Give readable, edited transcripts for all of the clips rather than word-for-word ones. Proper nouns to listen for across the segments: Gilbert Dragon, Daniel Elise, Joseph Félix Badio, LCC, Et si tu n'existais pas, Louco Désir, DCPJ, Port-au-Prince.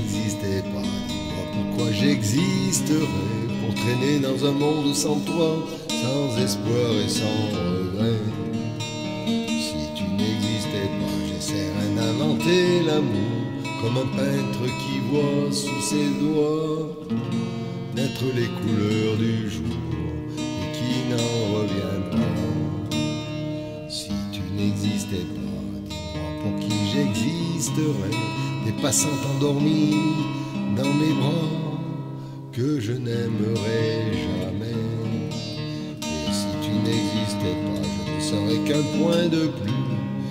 n'existais pas, dis-moi pourquoi j'existerais, pour traîner dans un monde sans toi, sans espoir et sans regret. Si tu n'existais pas, j'essaierais d'inventer l'amour, comme un peintre qui voit sous ses doigts naître les couleurs du jour et qui n'en revient pas. Si tu n'existais pas, dis-moi pour qui j'existerais, des passants endormis dans mes bras que je n'aimerais jamais. Et si tu n'existais pas, je ne serais qu'un point de plus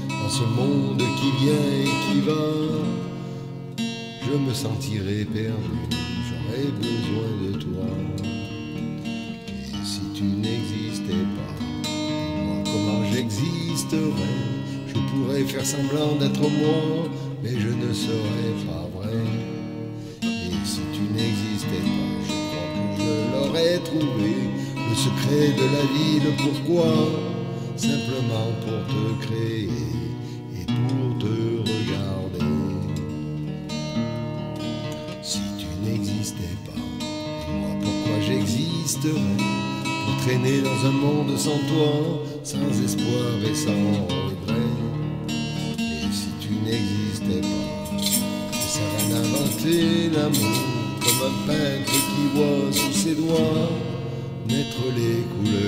dans ce monde qui vient et qui va. Je me sentirais perdu, j'aurais besoin de toi. Et si tu n'existais pas, dis-moi comment j'existerais. Je pourrais faire semblant d'être moi, mais je ne serais pas vrai. Et si tu n'existais pas, je crois que je l'aurais trouvé, le secret de la vie, le pourquoi, simplement pour te créer et pour te regarder. Pas. Dis-moi pourquoi j'existerais, pour traîner dans un monde sans toi, sans espoir et sans regret. Et si tu n'existais pas, je serais d'inventer l'amour, comme un peintre qui voit sous ses doigts naître les couleurs.